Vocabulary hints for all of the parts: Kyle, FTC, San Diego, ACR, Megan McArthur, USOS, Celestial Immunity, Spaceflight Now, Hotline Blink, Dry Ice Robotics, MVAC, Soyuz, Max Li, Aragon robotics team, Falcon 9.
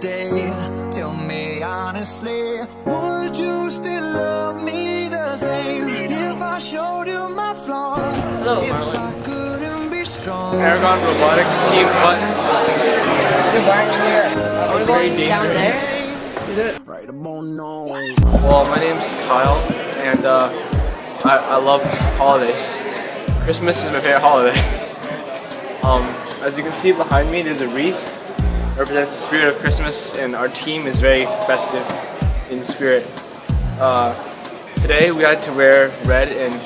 day. Tell me honestly, would you still love me the same if I showed you my flaws? Hello, if I couldn't be strong. Aragon robotics team buttons. That was very dangerous. Well, my name's Kyle, and I love holidays. Christmas is my favorite holiday. As you can see behind me, there's a wreath. It represents the spirit of Christmas, and our team is very festive in spirit. Today we had to wear red and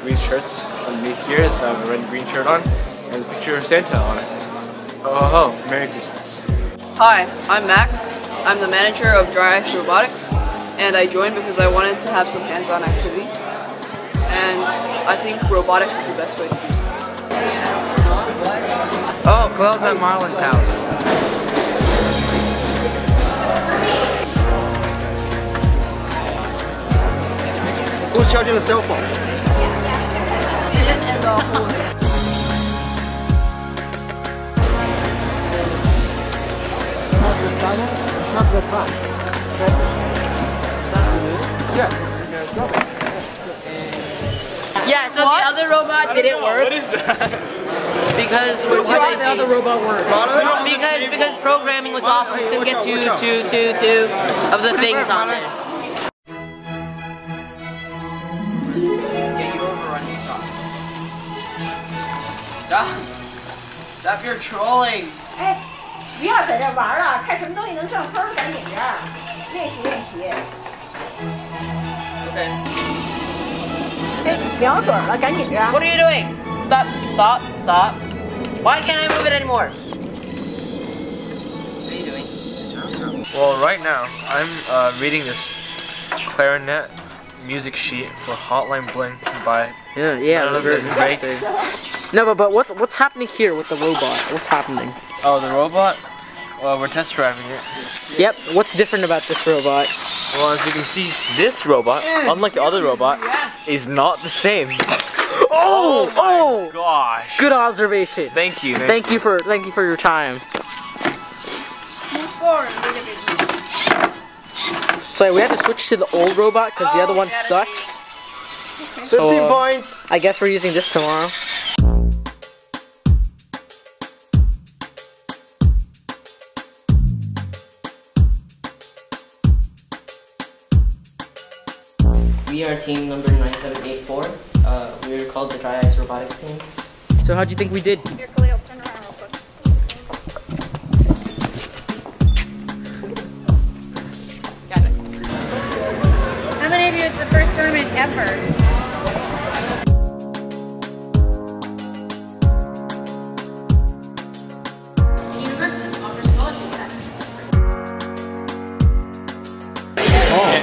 green shirts underneath here. So I have a red and green shirt on, and there's a picture of Santa on it. Ho ho ho, Merry Christmas. Hi, I'm Max. I'm the manager of Dry Ice Robotics, and I joined because I wanted to have some hands-on activities, and I think robotics is the best way to do so. Oh, Kyle's at Marlin's house. Who's charging the cell phone? Yeah, so what? The other robot didn't work. What is that? Because we're too lazy. Because programming was off. We couldn't get two of the things on it. Yeah, you overrun me, Tom. Stop your trolling. Hey, 不要在这玩了，看什么东西能挣分儿，赶紧点儿，练习练习。Okay. 哎，瞄准了，赶紧点儿。What are you doing? Stop, stop, stop. Why can't I move it anymore? What are you doing? Well, right now, I'm reading this clarinet music sheet for Hotline Blink by... Yeah, that's really interesting. No, but what's happening here with the robot? What's happening? Oh, the robot? Well, we're test driving it. Yep, what's different about this robot? Well, as you can see, this robot, unlike the other robot, is not the same. Oh! Oh! Gosh! Good observation. Thank you. Thank you for your time. Move forward a little bit. So we had to switch to the old robot because the other one sucks. 15 so, points. I guess we're using this tomorrow. We are team number 9784. We were called the Dry Ice Robotics team. So how'd you think we did? Here, Khalil, turn around real quick. Got it. How many of you, it's the first tournament ever?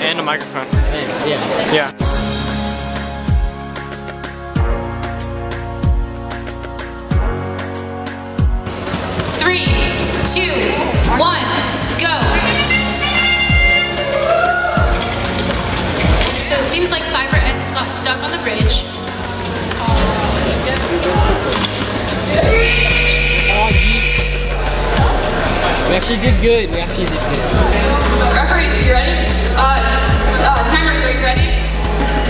And a microphone. Yeah. Yeah. 3, 2, 1, go! So it seems like Cyber Eds got stuck on the bridge. We actually did good. Referees, you ready? Timer 3, ready?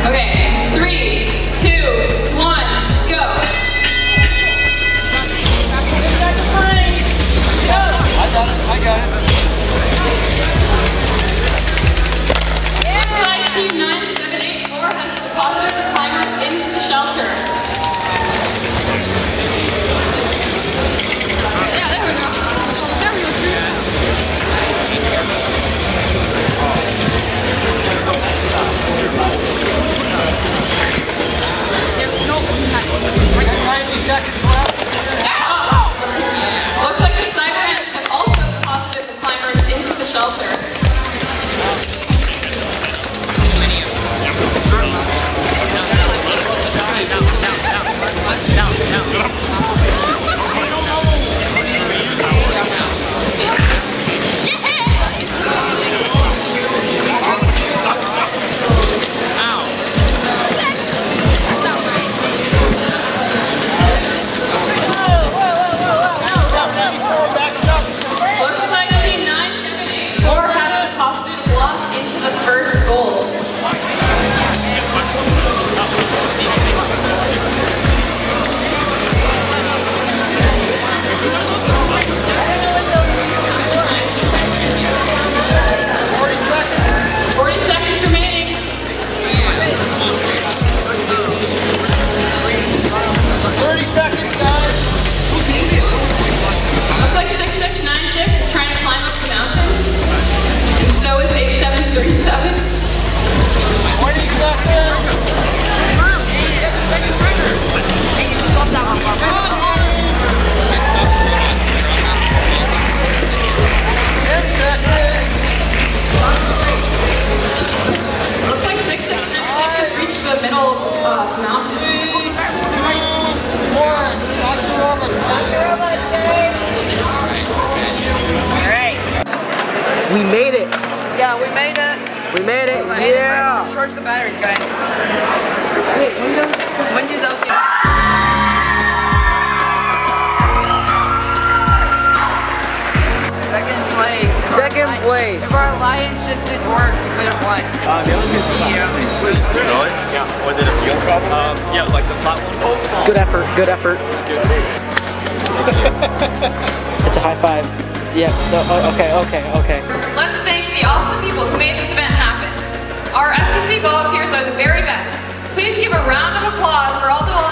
Okay, 3, 2, 1, go! Go! I got it. Yeah. Looks like Team 9784 has deposited the climbers into the shelter. Yeah, there we go. There we go. We made it. We made it. Yeah. Let's charge the batteries, guys. Wait, when do those get? Second place. Second place. If our alliance just didn't work, we could have won. It was good. Really? Yeah. Was it a fuel problem? Yeah, like the platform. Oh. Good effort. Good effort. It's a high five. Yeah. No, okay. Okay. Okay. Let's thank the awesome people who made this event happen. Our FTC volunteers are the very best. Please give a round of applause for all the volunteers.